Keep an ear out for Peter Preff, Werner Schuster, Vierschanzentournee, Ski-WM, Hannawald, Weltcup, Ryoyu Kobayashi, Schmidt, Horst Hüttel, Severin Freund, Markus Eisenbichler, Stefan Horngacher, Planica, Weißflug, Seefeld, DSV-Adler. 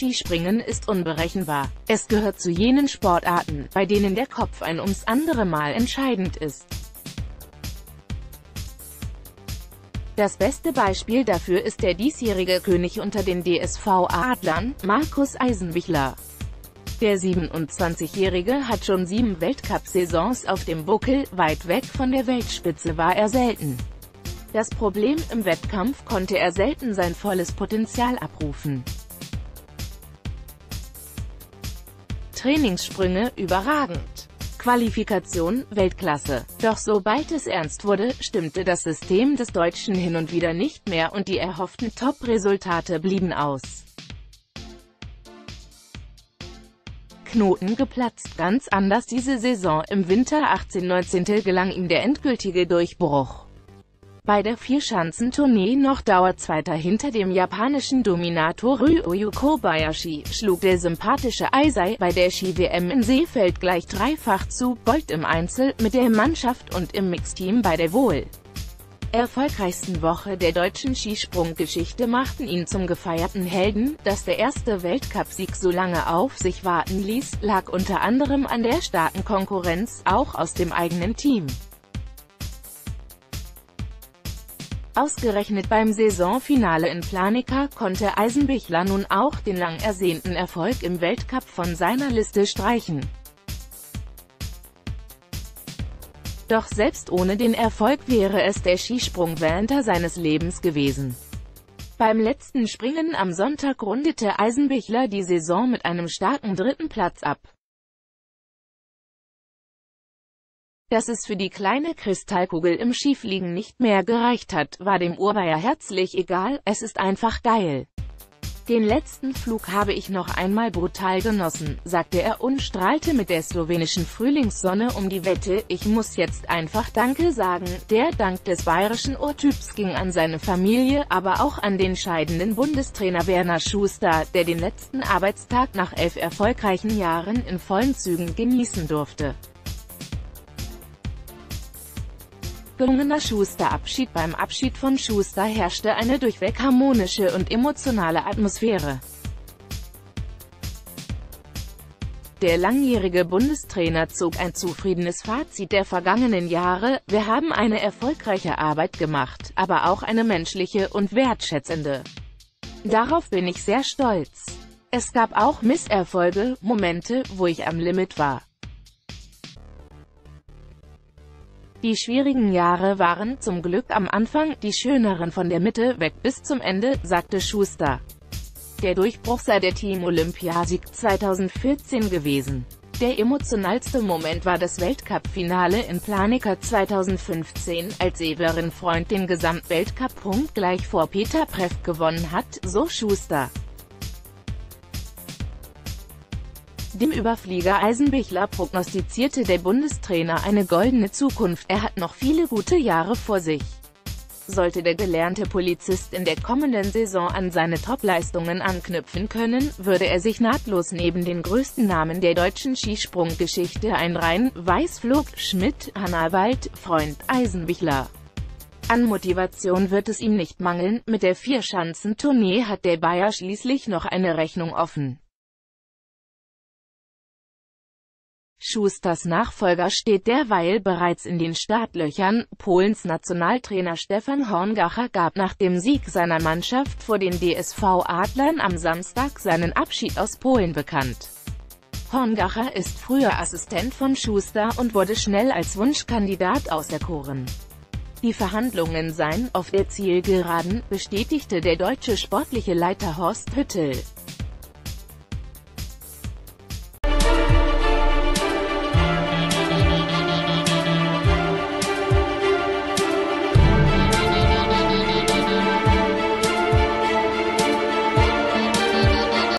Skispringen ist unberechenbar. Es gehört zu jenen Sportarten, bei denen der Kopf ein ums andere Mal entscheidend ist. Das beste Beispiel dafür ist der diesjährige König unter den DSV-Adlern, Markus Eisenbichler. Der 27-Jährige hat schon 7 Weltcup-Saisons auf dem Buckel, weit weg von der Weltspitze war er selten. Das Problem: im Wettkampf konnte er selten sein volles Potenzial abrufen. Trainingssprünge: überragend. Qualifikation: Weltklasse. Doch sobald es ernst wurde, stimmte das System des Deutschen hin und wieder nicht mehr und die erhofften Top-Resultate blieben aus. Knoten geplatzt. Ganz anders diese Saison. Im Winter 18/19 gelang ihm der endgültige Durchbruch. Bei der Vierschanzentournee, noch Dauerzweiter hinter dem japanischen Dominator Ryoyu Kobayashi, schlug der sympathische Eisei bei der Ski-WM in Seefeld gleich dreifach zu: Gold im Einzel, mit der Mannschaft und im Mixteam. Bei der wohl erfolgreichsten Woche der deutschen Skisprunggeschichte machten ihn zum gefeierten Helden. Dass der erste Weltcupsieg so lange auf sich warten ließ, lag unter anderem an der starken Konkurrenz, auch aus dem eigenen Team. Ausgerechnet beim Saisonfinale in Planica konnte Eisenbichler nun auch den lang ersehnten Erfolg im Weltcup von seiner Liste streichen. Doch selbst ohne den Erfolg wäre es der Skisprung während seines Lebens gewesen. Beim letzten Springen am Sonntag rundete Eisenbichler die Saison mit einem starken dritten Platz ab. Dass es für die kleine Kristallkugel im Skifliegen nicht mehr gereicht hat, war dem Urbayer herzlich egal. Es ist einfach geil. Den letzten Flug habe ich noch einmal brutal genossen, sagte er und strahlte mit der slowenischen Frühlingssonne um die Wette. Ich muss jetzt einfach Danke sagen. Der Dank des bayerischen Urtyps ging an seine Familie, aber auch an den scheidenden Bundestrainer Werner Schuster, der den letzten Arbeitstag nach 11 erfolgreichen Jahren in vollen Zügen genießen durfte. Gelungener Schuster-Abschied. Beim Abschied von Schuster herrschte eine durchweg harmonische und emotionale Atmosphäre. Der langjährige Bundestrainer zog ein zufriedenes Fazit der vergangenen Jahre: Wir haben eine erfolgreiche Arbeit gemacht, aber auch eine menschliche und wertschätzende. Darauf bin ich sehr stolz. Es gab auch Misserfolge, Momente, wo ich am Limit war. Die schwierigen Jahre waren zum Glück am Anfang, die schöneren von der Mitte weg bis zum Ende, sagte Schuster. Der Durchbruch sei der Team-Olympiasieg 2014 gewesen. Der emotionalste Moment war das Weltcup-Finale in Planica 2015, als Severin Freund den Gesamtweltcup-Punkt gleich vor Peter Preff gewonnen hat, so Schuster. Dem Überflieger Eisenbichler prognostizierte der Bundestrainer eine goldene Zukunft. Er hat noch viele gute Jahre vor sich. Sollte der gelernte Polizist in der kommenden Saison an seine Topleistungen anknüpfen können, würde er sich nahtlos neben den größten Namen der deutschen Skisprunggeschichte einreihen: Weißflug, Schmidt, Hannawald, Freund, Eisenbichler. An Motivation wird es ihm nicht mangeln. Mit der Vierschanzentournee hat der Bayer schließlich noch eine Rechnung offen. Schusters Nachfolger steht derweil bereits in den Startlöchern. Polens Nationaltrainer Stefan Horngacher gab nach dem Sieg seiner Mannschaft vor den DSV-Adlern am Samstag seinen Abschied aus Polen bekannt. Horngacher ist früher Assistent von Schuster und wurde schnell als Wunschkandidat auserkoren. Die Verhandlungen seien auf der Zielgeraden, bestätigte der deutsche sportliche Leiter Horst Hüttel.